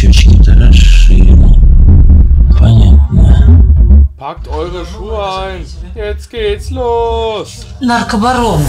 Türchen da stehen. Packt eure Schuhe ein. Jetzt geht's los. Narcobaron.